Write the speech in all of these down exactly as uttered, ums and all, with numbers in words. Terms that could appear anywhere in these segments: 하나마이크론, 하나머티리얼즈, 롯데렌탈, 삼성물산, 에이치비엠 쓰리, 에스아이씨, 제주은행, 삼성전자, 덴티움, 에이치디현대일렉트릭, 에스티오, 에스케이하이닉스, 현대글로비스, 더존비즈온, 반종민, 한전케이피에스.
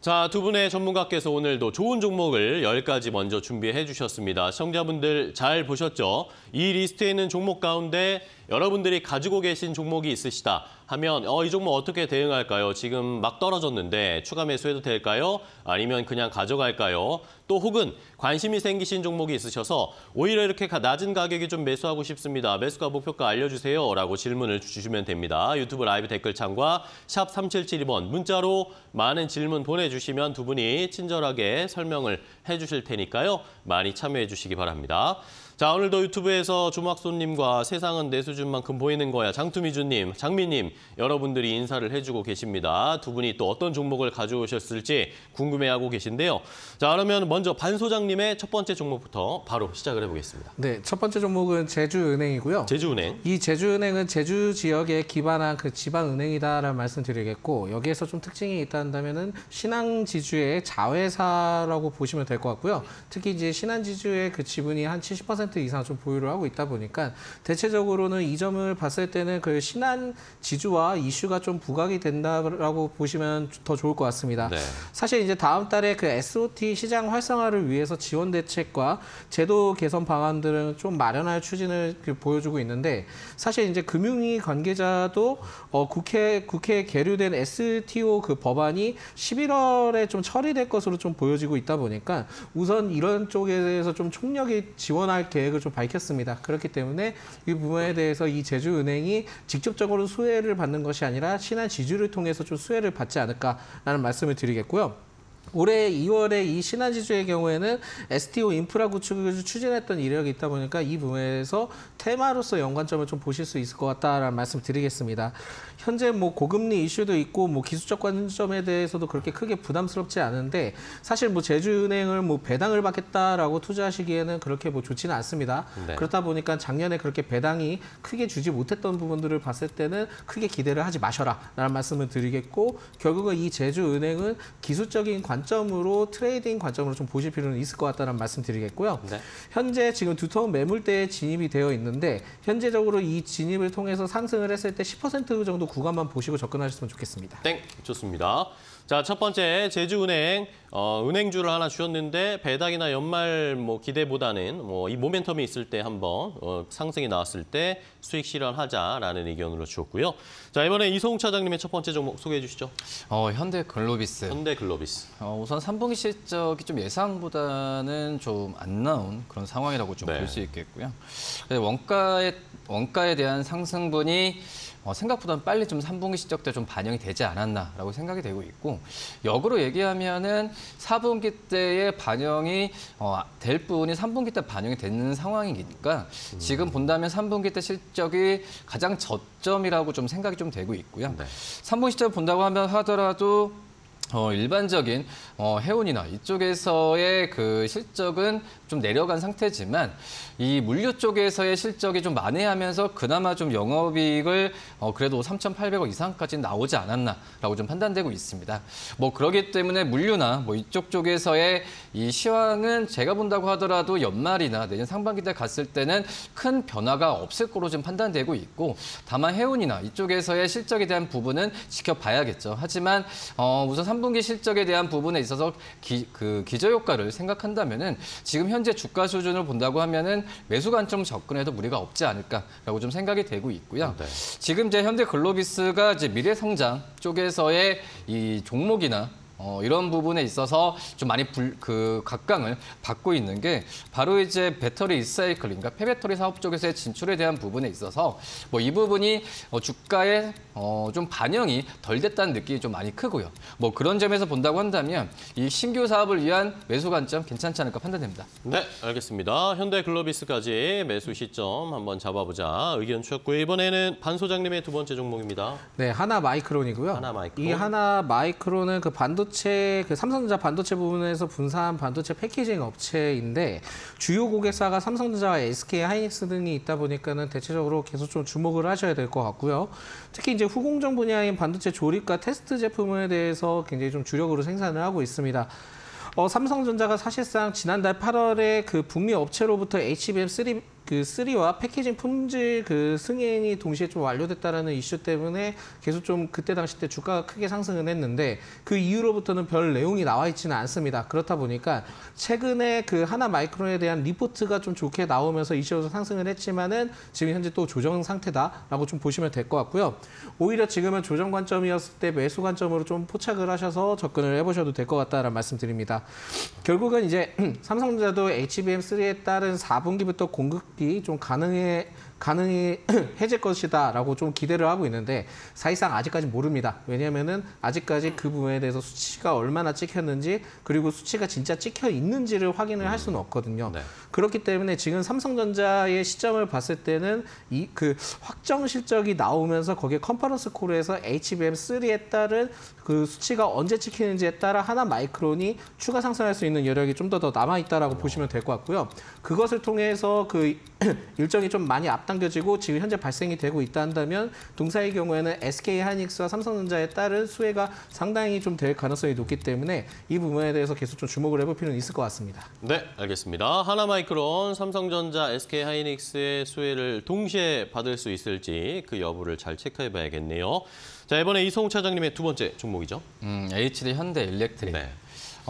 자, 두 분의 전문가께서 오늘도 좋은 종목을 열 가지 먼저 준비해 주셨습니다. 시청자분들 잘 보셨죠? 이 리스트에 있는 종목 가운데 여러분들이 가지고 계신 종목이 있으시다 하면 어, 이 종목 어떻게 대응할까요? 지금 막 떨어졌는데 추가 매수해도 될까요? 아니면 그냥 가져갈까요? 또 혹은 관심이 생기신 종목이 있으셔서 오히려 이렇게 낮은 가격에 좀 매수하고 싶습니다. 매수가 목표가 알려주세요 라고 질문을 주시면 됩니다. 유튜브 라이브 댓글창과 샵 삼칠칠이 번 문자로 많은 질문 보내주시면 두 분이 친절하게 설명을 해주실 테니까요. 많이 참여해 주시기 바랍니다. 자, 오늘도 유튜브에서 조막손님과 세상은 내 수준만큼 보이는 거야. 장투미주님, 장미님, 여러분들이 인사를 해주고 계십니다. 두 분이 또 어떤 종목을 가져오셨을지 궁금해하고 계신데요. 자, 그러면 먼저 반 소장님의 첫 번째 종목부터 바로 시작을 해보겠습니다. 네, 첫 번째 종목은 제주은행이고요. 제주은행. 이 제주은행은 제주 지역에 기반한 그 지방은행이다라는 말씀드리겠고, 여기에서 좀 특징이 있다면은 신한지주의 자회사라고 보시면 될 것 같고요. 특히 이제 신한지주의 그 지분이 한 칠십 퍼센트 이상 좀 보유를 하고 있다 보니까 대체적으로는 이 점을 봤을 때는 그 신한 지주와 이슈가 좀 부각이 된다라고 보시면 더 좋을 것 같습니다. 네. 사실 이제 다음 달에 그 에스오티 시장 활성화를 위해서 지원 대책과 제도 개선 방안들은 좀 마련할 추진을 보여주고 있는데, 사실 이제 금융위 관계자도 어 국회 국회에 계류된 에스티오 그 법안이 십일월에 좀 처리될 것으로 좀 보여지고 있다 보니까 우선 이런 쪽에 대해서 좀 총력이 지원할 계획을 좀 밝혔습니다. 그렇기 때문에 이 부분에 대해서 이 제주은행이 직접적으로 수혜를 받는 것이 아니라 신한지주를 통해서 좀 수혜를 받지 않을까라는 말씀을 드리겠고요. 올해 이월에 이 신한지주의 경우에는 에스티오 인프라 구축을 추진했던 이력이 있다 보니까 이 부분에서 테마로서 연관점을 좀 보실 수 있을 것 같다라는 말씀 드리겠습니다. 현재 뭐 고금리 이슈도 있고 뭐 기술적 관점에 대해서도 그렇게 크게 부담스럽지 않은데, 사실 뭐 제주은행을 뭐 배당을 받겠다라고 투자하시기에는 그렇게 뭐 좋지는 않습니다. 네. 그렇다 보니까 작년에 그렇게 배당이 크게 주지 못했던 부분들을 봤을 때는 크게 기대를 하지 마셔라라는 말씀을 드리겠고, 결국은 이 제주은행은 기술적인 관점 관점으로 트레이딩 관점으로 좀 보실 필요는 있을 것 같다는 말씀 드리겠고요. 네. 현재 지금 두터운 매물대에 진입이 되어 있는데, 현재적으로 이 진입을 통해서 상승을 했을 때 십 퍼센트 정도 구간만 보시고 접근하셨으면 좋겠습니다. 땡, 좋습니다. 자, 첫 번째 제주은행 어, 은행주를 하나 주셨는데 배당이나 연말 뭐 기대보다는 뭐 이 모멘텀이 있을 때 한번 어, 상승이 나왔을 때 수익 실현하자라는 의견으로 주었고요. 자, 이번에 이성욱 차장님의 첫 번째 종목 소개해 주시죠. 어, 현대글로비스. 현대글로비스. 어, 우선 삼분기 실적이 좀 예상보다는 좀 안 나온 그런 상황이라고 좀 볼 수 네. 있겠고요. 원가에 원가에 대한 상승분이 어, 생각보다 빨리 좀 삼분기 실적 때 좀 반영이 되지 않았나라고 생각이 되고 있고, 역으로 얘기하면은 사분기 때에 반영이 어, 될 부분이 삼분기 때 반영이 되는 상황이니까 음. 지금 본다면 삼분기 때 실적이 가장 저점이라고 좀 생각이 좀 되고 있고요. 네. 삼분기 실적 본다고 하면 하더라도 어, 일반적인 어, 해운이나 이쪽에서의 그 실적은 좀 내려간 상태지만, 이 물류 쪽에서의 실적이 좀 만회하면서 그나마 좀 영업이익을 어, 그래도 삼천팔백억 이상까지 나오지 않았나라고 좀 판단되고 있습니다. 뭐 그러기 때문에 물류나 뭐 이쪽 쪽에서의 이 시황은 제가 본다고 하더라도 연말이나 내년 상반기 때 갔을 때는 큰 변화가 없을 거로 좀 판단되고 있고, 다만 해운이나 이쪽에서의 실적에 대한 부분은 지켜봐야겠죠. 하지만 어, 우선 삼분기 실적에 대한 부분에 있어서 기, 그 기저효과를 생각한다면은 지금 현재 주가 수준을 본다고 하면은 매수 관점 접근해도 무리가 없지 않을까라고 좀 생각이 되고 있고요. 네. 지금 이제 현대글로비스가 이제 미래성장 쪽에서의 이 종목이나 어, 이런 부분에 있어서 좀 많이 불, 그 각광을 받고 있는 게 바로 이제 배터리 리사이클링, 그러니까 폐배터리 사업 쪽에서의 진출에 대한 부분에 있어서 뭐 이 부분이 어, 주가에 어, 좀 반영이 덜 됐다는 느낌이 좀 많이 크고요. 뭐 그런 점에서 본다고 한다면 이 신규 사업을 위한 매수 관점 괜찮지 않을까 판단됩니다. 네, 알겠습니다. 현대글로비스까지 매수 시점 한번 잡아보자 의견 주셨고요. 이번에는 반 소장님의 두 번째 종목입니다. 네, 하나마이크론이고요. 하나마이크론. 이 하나마이크론은 그 반도체 반도체, 그 삼성전자 반도체 부분에서 분사한 반도체 패키징 업체인데, 주요 고객사가 삼성전자와 에스케이 하이닉스 등이 있다 보니까는 대체적으로 계속 좀 주목을 하셔야 될 것 같고요. 특히 이제 후공정 분야인 반도체 조립과 테스트 제품에 대해서 굉장히 좀 주력으로 생산을 하고 있습니다. 어, 삼성전자가 사실상 지난달 팔월에 그 북미 업체로부터 에이치비엠 쓰리 그 쓰리와 패키징 품질 그 승인이 동시에 좀 완료됐다라는 이슈 때문에 계속 좀 그때 당시 때 주가가 크게 상승은 했는데 그 이후로부터는 별 내용이 나와 있지는 않습니다. 그렇다 보니까 최근에 그 하나마이크론에 대한 리포트가 좀 좋게 나오면서 이슈로서 상승을 했지만은 지금 현재 또 조정 상태다라고 좀 보시면 될 것 같고요. 오히려 지금은 조정 관점이었을 때 매수 관점으로 좀 포착을 하셔서 접근을 해보셔도 될 것 같다라는 말씀드립니다. 결국은 이제 삼성전자도 에이치비엠 쓰리에 따른 사 분기부터 공급 좀 가능해, 가능해 해질 것이다라고 좀 기대를 하고 있는데 사실상 아직까지 모릅니다. 왜냐하면은 아직까지 그 부분에 대해서 수치가 얼마나 찍혔는지 그리고 수치가 진짜 찍혀 있는지를 확인을 할 수는 없거든요. 네. 그렇기 때문에 지금 삼성전자의 시점을 봤을 때는 이 그 확정 실적이 나오면서 거기에 컨퍼런스 콜에서 에이치비엠 쓰리에 따른 그 수치가 언제 찍히는지에 따라 하나마이크론이 추가 상승할 수 있는 여력이 좀 더 더 남아 있다라고 어. 보시면 될 것 같고요. 그것을 통해서 그 일정이 좀 많이 앞당겨지고 지금 현재 발생이 되고 있다 한다면 동사의 경우에는 에스케이하이닉스와 삼성전자에 따른 수혜가 상당히 좀 될 가능성이 높기 때문에 이 부분에 대해서 계속 좀 주목을 해볼 필요는 있을 것 같습니다. 네, 알겠습니다. 하나마이크론, 삼성전자, 에스케이하이닉스의 수혜를 동시에 받을 수 있을지 그 여부를 잘 체크해봐야겠네요. 자, 이번에 이성욱 차장님의 두 번째 종목이죠. 음, 에이치디현대일렉트릭. 네.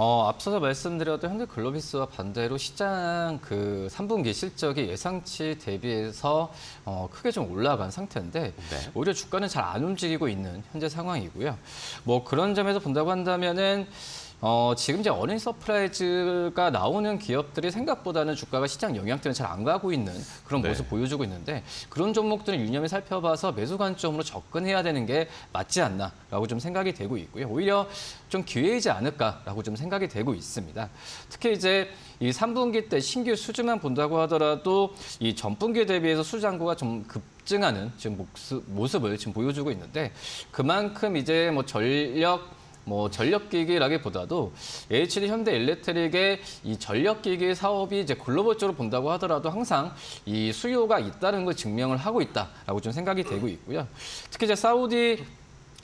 어, 앞서서 말씀드렸던 현대글로비스와 반대로 시장 그 삼 분기 실적이 예상치 대비해서 어, 크게 좀 올라간 상태인데 네. 오히려 주가는 잘 안 움직이고 있는 현재 상황이고요. 뭐 그런 점에서 본다고 한다면은 어, 지금 이제 어닝 서프라이즈가 나오는 기업들이 생각보다는 주가가 시장 영향 때문에 잘 안 가고 있는 그런 모습 네. 보여주고 있는데 그런 종목들은 유념히 살펴봐서 매수 관점으로 접근해야 되는 게 맞지 않나라고 좀 생각이 되고 있고요. 오히려 좀 기회이지 않을까라고 좀 생각이 되고 있습니다. 특히 이제 이 삼 분기 때 신규 수주만 본다고 하더라도 이 전분기에 대비해서 수장고가 좀 급 증하는 지금 모습, 모습을 지금 보여주고 있는데 그만큼 이제 뭐 전력 뭐 전력기기라기보다도 에이치디현대일렉트릭의 이 전력기기 사업이 이제 글로벌적으로 본다고 하더라도 항상 이 수요가 있다는 걸 증명을 하고 있다라고 좀 생각이 되고 있고요. 특히 이제 사우디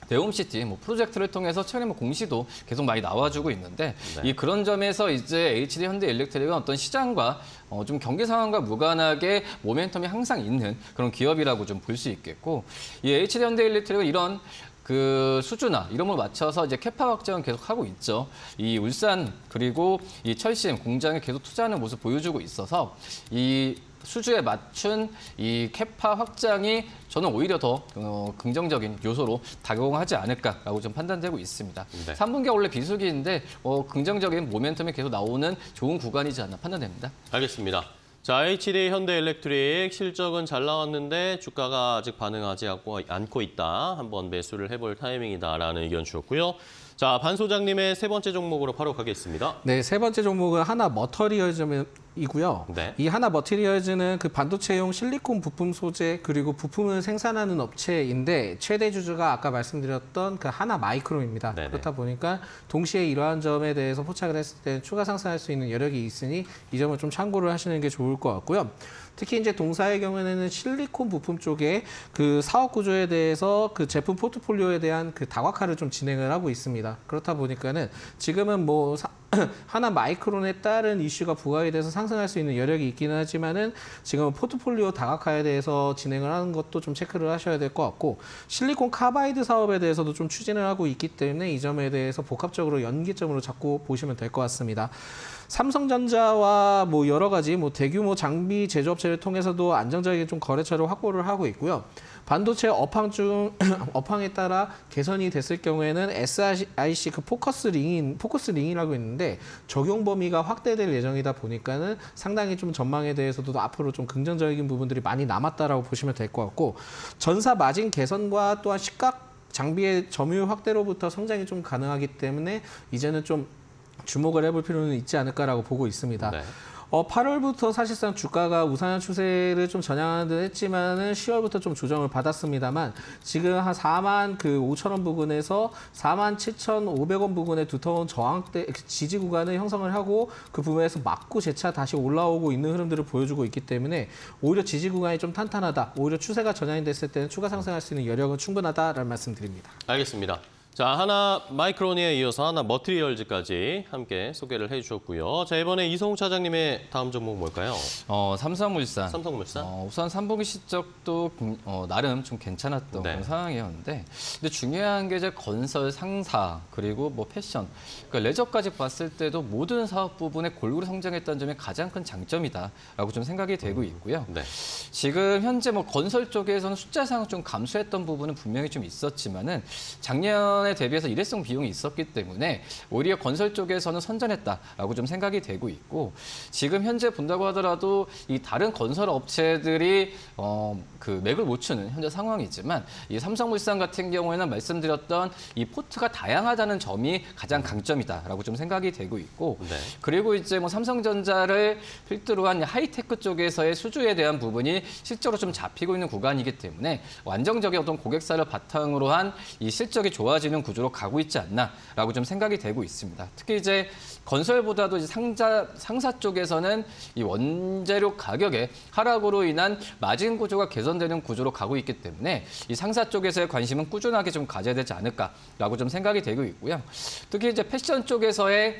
데움시티 뭐 프로젝트를 통해서 최근에 뭐 공시도 계속 많이 나와주고 있는데 네. 이 그런 점에서 이제 에이치디현대일렉트릭은 어떤 시장과 어, 좀 경기 상황과 무관하게 모멘텀이 항상 있는 그런 기업이라고 좀 볼 수 있겠고 이 에이치디현대일렉트릭은 이런 그 수주나 이런 걸 맞춰서 이제 캐파 확장은 계속 하고 있죠. 이 울산 그리고 이 철심 공장에 계속 투자하는 모습 보여주고 있어서 이 수주에 맞춘 이 캐파 확장이 저는 오히려 더 어, 긍정적인 요소로 작용하지 않을까라고 좀 판단되고 있습니다. 네. 삼 분기가 원래 비수기인데 어, 긍정적인 모멘텀이 계속 나오는 좋은 구간이지 않나 판단됩니다. 알겠습니다. 자, 에이치디현대일렉트릭 실적은 잘 나왔는데 주가가 아직 반응하지 않고 있다. 한번 매수를 해볼 타이밍이다라는 의견 주셨고요. 자, 반 소장님의 세 번째 종목으로 바로 가겠습니다. 네, 세 번째 종목은 하나머티리얼즈 이고요. 네. 이 하나머티리얼즈는 그 반도체용 실리콘 부품 소재 그리고 부품을 생산하는 업체인데 최대 주주가 아까 말씀드렸던 그 하나마이크론입니다. 네네. 그렇다 보니까 동시에 이러한 점에 대해서 포착을 했을 때 추가 상승할 수 있는 여력이 있으니 이 점을 좀 참고를 하시는 게 좋을 것 같고요. 특히 이제 동사의 경우에는 실리콘 부품 쪽에 그 사업 구조에 대해서 그 제품 포트폴리오에 대한 그 다각화를 좀 진행을 하고 있습니다. 그렇다 보니까는 지금은 뭐 사, 하나마이크론에 따른 이슈가 부각이 돼서 상승할 수 있는 여력이 있기는 하지만은 지금 포트폴리오 다각화에 대해서 진행을 하는 것도 좀 체크를 하셔야 될 것 같고 실리콘 카바이드 사업에 대해서도 좀 추진을 하고 있기 때문에 이 점에 대해서 복합적으로 연계점으로 잡고 보시면 될 것 같습니다. 삼성전자와 뭐 여러 가지 뭐 대규모 장비 제조업체를 통해서도 안정적인 좀 거래처를 확보를 하고 있고요. 반도체 업황 중 업황에 따라 개선이 됐을 경우에는 에스아이씨 그 포커스 링인 포커스 링이라고 있는데 적용 범위가 확대될 예정이다 보니까는 상당히 좀 전망에 대해서도 앞으로 좀 긍정적인 부분들이 많이 남았다라고 보시면 될 것 같고 전사 마진 개선과 또한 시각 장비의 점유율 확대로부터 성장이 좀 가능하기 때문에 이제는 좀 주목을 해볼 필요는 있지 않을까라고 보고 있습니다. 네. 어, 팔월부터 사실상 주가가 우상향 추세를 좀 전향하는 듯 했지만은 시월부터 좀 조정을 받았습니다만 지금 한 사만 오천 원 부근에서 사만 칠천 오백 원 부근의 두터운 저항대 지지 구간을 형성을 하고 그 부분에서 막고 재차 다시 올라오고 있는 흐름들을 보여주고 있기 때문에 오히려 지지 구간이 좀 탄탄하다. 오히려 추세가 전향이 됐을 때는 추가 상승할 수 있는 여력은 충분하다라는 말씀드립니다. 알겠습니다. 자, 하나마이크론에 이어서 하나머티리얼즈까지 함께 소개를 해주셨고요. 자, 이번에 이성욱 차장님의 다음 종목 뭘까요? 어, 삼성물산. 삼성물산. 어, 우선 삼 분기 실적도 어, 나름 좀 괜찮았던 네. 그런 상황이었는데, 근데 중요한 게 이제 건설, 상사, 그리고 뭐 패션, 그러니까 레저까지 봤을 때도 모든 사업 부분에 골고루 성장했다는 점이 가장 큰 장점이다라고 좀 생각이 되고 있고요. 음, 네. 지금 현재 뭐 건설 쪽에서는 숫자상 좀 감소했던 부분은 분명히 좀 있었지만은 작년 대비해서 일회성 비용이 있었기 때문에 오히려 건설 쪽에서는 선전했다라고 좀 생각이 되고 있고, 지금 현재 본다고 하더라도 이 다른 건설 업체들이 어, 그 맥을 못 추는 현재 상황이지만, 이 삼성물산 같은 경우에는 말씀드렸던 이 포트가 다양하다는 점이 가장 강점이다라고 좀 생각이 되고 있고, 네. 그리고 이제 뭐 삼성전자를 필두로 한 하이테크 쪽에서의 수주에 대한 부분이 실제로 좀 잡히고 있는 구간이기 때문에 안정적인 어떤 고객사를 바탕으로 한 이 실적이 좋아지는 구조로 가고 있지 않나라고 좀 생각이 되고 있습니다. 특히 이제 건설보다도 이제 상자, 상사 쪽에서는 이 원재료 가격의 하락으로 인한 마진 구조가 개선되는 구조로 가고 있기 때문에 이 상사 쪽에서의 관심은 꾸준하게 좀 가져야 되지 않을까라고 좀 생각이 되고 있고요. 특히 이제 패션 쪽에서의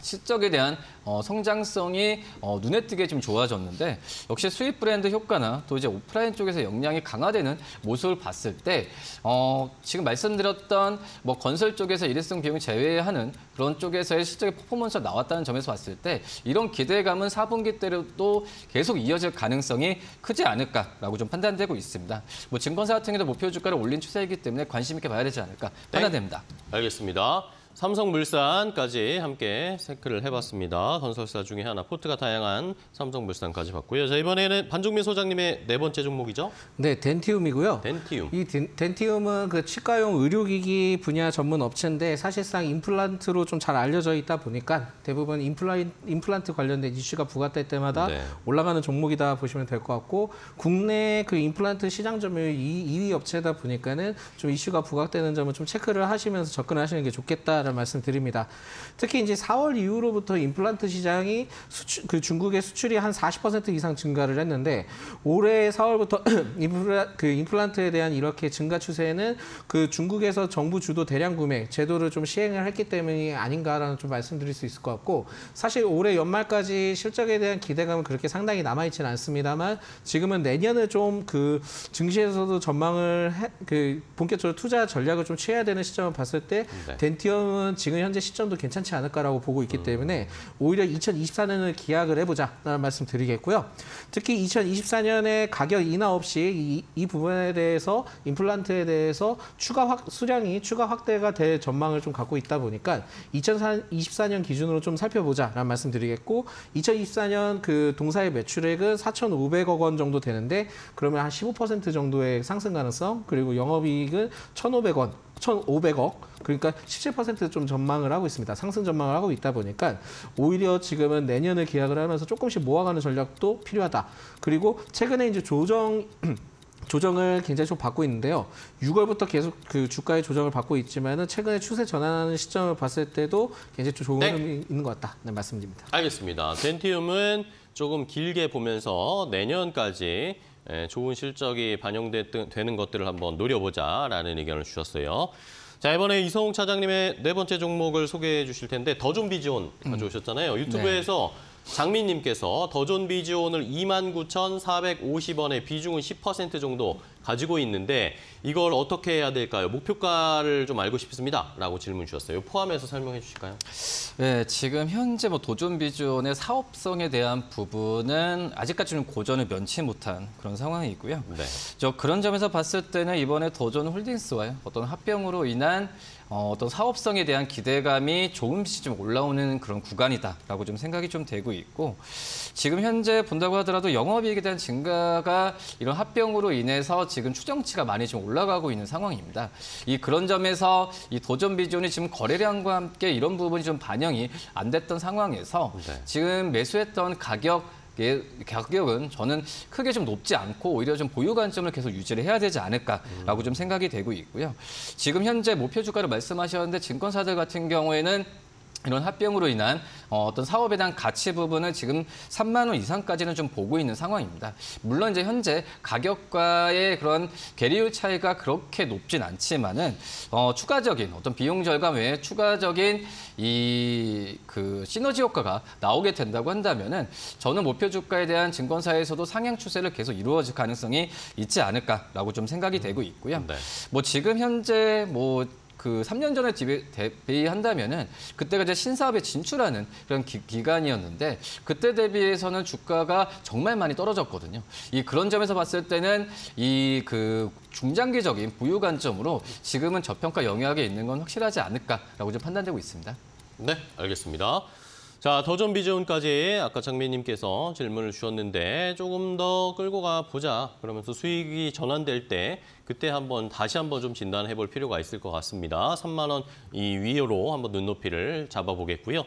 실적에 대한 어, 성장성이 어, 눈에 띄게 좀 좋아졌는데, 역시 수입 브랜드 효과나 또 이제 오프라인 쪽에서 역량이 강화되는 모습을 봤을 때 어, 지금 말씀드렸던 뭐 건설 쪽에서 일회성 비용을 제외하는 그런 쪽에서의 실적의 퍼포먼스가 나왔다는 점에서 봤을 때 이런 기대감은 사 분기 때로도 계속 이어질 가능성이 크지 않을까라고 좀 판단되고 있습니다. 뭐 증권사 같은 경우도 목표 주가를 올린 추세이기 때문에 관심 있게 봐야 되지 않을까 판단됩니다. 네. 알겠습니다. 삼성물산까지 함께 체크를 해봤습니다. 건설사 중에 하나, 포트가 다양한 삼성물산까지 봤고요. 자, 이번에는 반종민 소장님의 네 번째 종목이죠? 네, 덴티움이고요. 덴티움. 이 덴, 덴티움은 그 치과용 의료기기 분야 전문 업체인데 사실상 임플란트로 좀 잘 알려져 있다 보니까 대부분 임플라인, 임플란트 관련된 이슈가 부각될 때마다 네. 올라가는 종목이다 보시면 될 것 같고, 국내 그 임플란트 시장 점유율 이 위 업체다 보니까는 좀 이슈가 부각되는 점은 좀 체크를 하시면서 접근하시는 게 좋겠다. 말씀드립니다. 특히 이제 사월 이후로부터 임플란트 시장이 수출, 그 중국의 수출이 한 사십 퍼센트 이상 증가를 했는데, 올해 사월부터 임플라, 그 임플란트에 대한 이렇게 증가 추세는 그 중국에서 정부 주도 대량 구매 제도를 좀 시행을 했기 때문이 아닌가라는 좀 말씀드릴 수 있을 것 같고, 사실 올해 연말까지 실적에 대한 기대감은 그렇게 상당히 남아있지는 않습니다만, 지금은 내년에 좀 그 증시에서도 전망을 해, 그 본격적으로 투자 전략을 좀 취해야 되는 시점을 봤을 때 네. 덴티움 지금 현재 시점도 괜찮지 않을까라고 보고 있기 때문에 오히려 이천이십사 년을 기약을 해보자라는 말씀 드리겠고요. 특히 이천이십사 년에 가격 인하 없이 이, 이 부분에 대해서 임플란트에 대해서 추가 확, 수량이 추가 확대가 될 전망을 좀 갖고 있다 보니까 이천이십사 년 기준으로 좀 살펴보자라는 말씀 드리겠고, 이천이십사 년 그 동사의 매출액은 사천오백억 원 정도 되는데, 그러면 한 십오 퍼센트 정도의 상승 가능성, 그리고 영업이익은 천오백 원. 천오백억, 그러니까 십칠 퍼센트 좀 전망을 하고 있습니다. 상승 전망을 하고 있다 보니까 오히려 지금은 내년을 기약을 하면서 조금씩 모아가는 전략도 필요하다. 그리고 최근에 이제 조정 조정을 굉장히 좀 받고 있는데요. 유월부터 계속 그 주가의 조정을 받고 있지만은 최근에 추세 전환하는 시점을 봤을 때도 굉장히 좋은 네. 의미 있는 것 같다. 네, 말씀드립니다. 알겠습니다. 덴티움은 조금 길게 보면서 내년까지 좋은 실적이 반영되는 것들을 한번 노려보자라는 의견을 주셨어요. 자, 이번에 이성욱 차장님의 네 번째 종목을 소개해 주실 텐데, 더존비즈온 가져오셨잖아요. 유튜브에서 네. 장민님께서 더존비즈온을 이만 구천사백오십 원에 비중은 십 퍼센트 정도 가지고 있는데 이걸 어떻게 해야 될까요? 목표가를 좀 알고 싶습니다. 라고 질문 주셨어요. 포함해서 설명해 주실까요? 네, 지금 현재 뭐 더존비즈온의 사업성에 대한 부분은 아직까지는 고전을 면치 못한 그런 상황이고요. 네. 저 그런 점에서 봤을 때는 이번에 더존홀딩스와의 어떤 합병으로 인한 어, 어떤 사업성에 대한 기대감이 조금씩 좀 올라오는 그런 구간이다라고 좀 생각이 좀 되고 있고, 지금 현재 본다고 하더라도 영업이익에 대한 증가가 이런 합병으로 인해서 지금 추정치가 많이 좀 올라가고 있는 상황입니다. 이 그런 점에서 이 더존비즈온이 지금 거래량과 함께 이런 부분이 좀 반영이 안 됐던 상황에서 네. 지금 매수했던 가격 가격은 저는 크게 좀 높지 않고 오히려 좀 보유 관점을 계속 유지를 해야 되지 않을까라고 좀 생각이 되고 있고요. 지금 현재 목표 주가를 말씀하셨는데 증권사들 같은 경우에는 이런 합병으로 인한 어떤 사업에 대한 가치 부분을 지금 삼만 원 이상까지는 좀 보고 있는 상황입니다. 물론 이제 현재 가격과의 그런 괴리율 차이가 그렇게 높진 않지만은 어, 추가적인 어떤 비용 절감 외에 추가적인 이 그 시너지 효과가 나오게 된다고 한다면은 저는 목표 주가에 대한 증권사에서도 상향 추세를 계속 이루어질 가능성이 있지 않을까라고 좀 생각이 되고 있고요. 네. 뭐 지금 현재 뭐 그 삼 년 전에 대비한다면은 그때가 이제 신사업에 진출하는 그런 기, 기간이었는데 그때 대비해서는 주가가 정말 많이 떨어졌거든요. 이 그런 점에서 봤을 때는 이 그 중장기적인 보유 관점으로 지금은 저평가 영역에 있는 건 확실하지 않을까라고 좀 판단되고 있습니다. 네, 알겠습니다. 자, 더존비즈온까지 아까 장미님께서 질문을 주셨는데 조금 더 끌고 가보자 그러면서 수익이 전환될 때 그때 한번 다시 한번 좀 진단해 볼 필요가 있을 것 같습니다. 삼만 원 이 위로 한번 눈높이를 잡아보겠고요.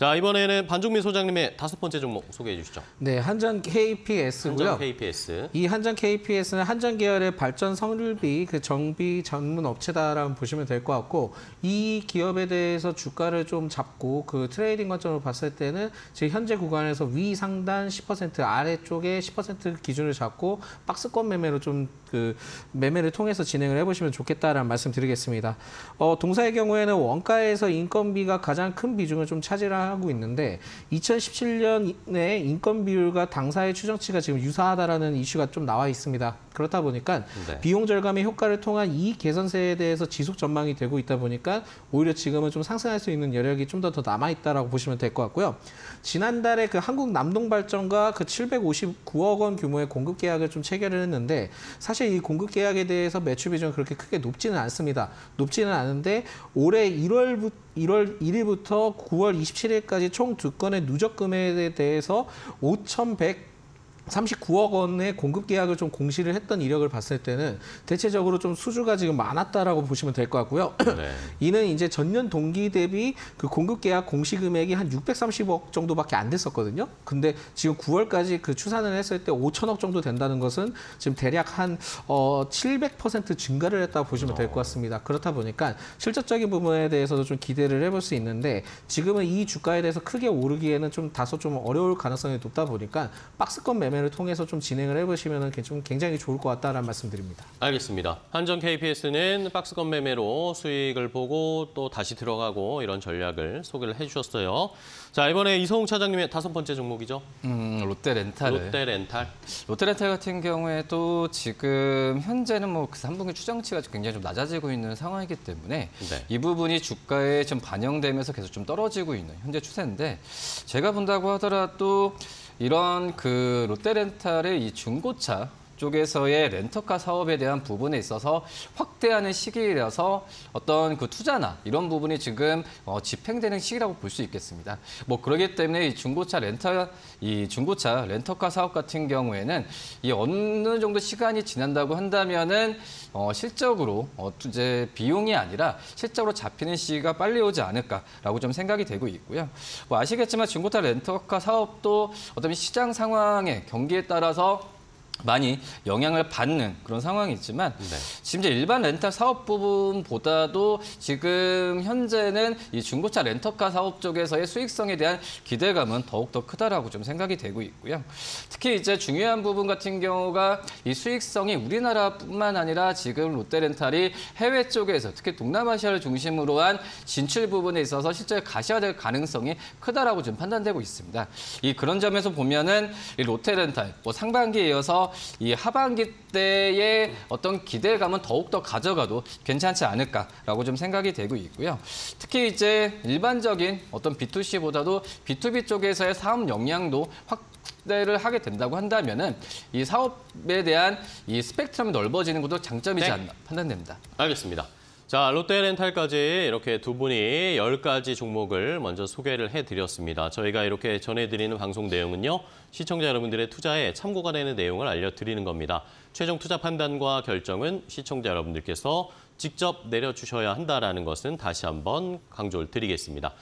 자, 이번에는 반종민 소장님의 다섯 번째 종목 소개해 주시죠. 네, 한전케이피에스고요. 한전케이피에스. 이 한전케이피에스는 한전 계열의 발전 성률비 그 정비 전문 업체다라고 보시면 될 것 같고 이 기업에 대해서 주가를 좀 잡고 그 트레이딩 관점으로 봤을 때는 지금 현재 구간에서 위 상단 십 퍼센트 아래쪽에 십 퍼센트 기준을 잡고 박스권 매매로 좀 그 매매를 통해서 진행을 해보시면 좋겠다라는 말씀드리겠습니다. 어, 동사의 경우에는 원가에서 인건비가 가장 큰 비중을 좀 차지를 하고 있는데 이천십칠 년에 인건 비율과 당사의 추정치가 지금 유사하다라는 이슈가 좀 나와 있습니다. 그렇다 보니까 네. 비용 절감의 효과를 통한 이익 개선세에 대해서 지속 전망이 되고 있다 보니까 오히려 지금은 좀 상승할 수 있는 여력이 좀 더 더 남아 있다라고 보시면 될 것 같고요. 지난달에 그 한국 남동발전과 그 칠백오십구억 원 규모의 공급 계약을 좀 체결을 했는데 사실 이 공급 계약에 대해서 매출 비중은 그렇게 크게 높지는 않습니다. 높지는 않은데 올해 일월부터 일월 일일부터 구월 이십칠일까지 총 두 건의 누적 금액에 대해서 오천백삼십구억 원의 공급 계약을 좀 공시를 했던 이력을 봤을 때는 대체적으로 좀 수주가 지금 많았다라고 보시면 될 것 같고요. 네. 이는 이제 전년 동기 대비 그 공급 계약 공시 금액이 한 육백삼십억 정도밖에 안 됐었거든요. 근데 지금 구월까지 그 추산을 했을 때 오천억 정도 된다는 것은 지금 대략 한 어 칠백 퍼센트 증가를 했다고 보시면 될 것 같습니다. 그렇다 보니까 실질적인 부분에 대해서도 좀 기대를 해볼 수 있는데 지금은 이 주가에 대해서 크게 오르기에는 좀 다소 좀 어려울 가능성이 높다 보니까 박스권 매매 를 통해서 좀 진행을 해보시면 좀 굉장히 좋을 것 같다라는 말씀드립니다. 알겠습니다. 한전 케이피에스는 박스권 매매로 수익을 보고 또 다시 들어가고 이런 전략을 소개를 해주셨어요. 자, 이번에 이성웅 차장님의 다섯 번째 종목이죠. 음, 롯데렌탈. 롯데렌탈. 롯데렌탈 같은 경우에도 지금 현재는 뭐 그 삼 분기 추정치가 굉장히 좀 낮아지고 있는 상황이기 때문에 네. 이 부분이 주가에 좀 반영되면서 계속 좀 떨어지고 있는 현재 추세인데 제가 본다고 하더라도. 이런 그 롯데렌탈의 이 중고차 쪽에서의 렌터카 사업에 대한 부분에 있어서 확대하는 시기라서 어떤 그 투자나 이런 부분이 지금 어, 집행되는 시기라고 볼 수 있겠습니다. 뭐 그러기 때문에 이 중고차 렌터 이 중고차 렌터카 사업 같은 경우에는 이 어느 정도 시간이 지난다고 한다면은 어, 실적으로 어, 이제 비용이 아니라 실적으로 잡히는 시기가 빨리 오지 않을까라고 좀 생각이 되고 있고요. 뭐 아시겠지만 중고차 렌터카 사업도 어떤 시장 상황에 경기에 따라서 많이 영향을 받는 그런 상황이지만 네. 지금 이제 일반 렌탈 사업 부분보다도 지금 현재는 이 중고차 렌터카 사업 쪽에서의 수익성에 대한 기대감은 더욱더 크다라고 좀 생각이 되고 있고요. 특히 이제 중요한 부분 같은 경우가 이 수익성이 우리나라뿐만 아니라 지금 롯데렌탈이 해외 쪽에서 특히 동남아시아를 중심으로 한 진출 부분에 있어서 실제 가시화될 가능성이 크다라고 지금 판단되고 있습니다. 이 그런 점에서 보면은 이 롯데렌탈 뭐 상반기에 이어서 이 하반기 때의 어떤 기대감은 더욱더 가져가도 괜찮지 않을까라고 좀 생각이 되고 있고요. 특히 이제 일반적인 어떤 비투씨보다도 비투비 쪽에서의 사업 역량도 확대를 하게 된다고 한다면은 이 사업에 대한 이 스펙트럼이 넓어지는 것도 장점이지 네. 않나 판단됩니다. 알겠습니다. 자, 롯데렌탈까지 이렇게 두 분이 열 가지 종목을 먼저 소개를 해드렸습니다. 저희가 이렇게 전해드리는 방송 내용은요. 시청자 여러분들의 투자에 참고가 되는 내용을 알려드리는 겁니다. 최종 투자 판단과 결정은 시청자 여러분들께서 직접 내려주셔야 한다는 것은 다시 한번 강조를 드리겠습니다.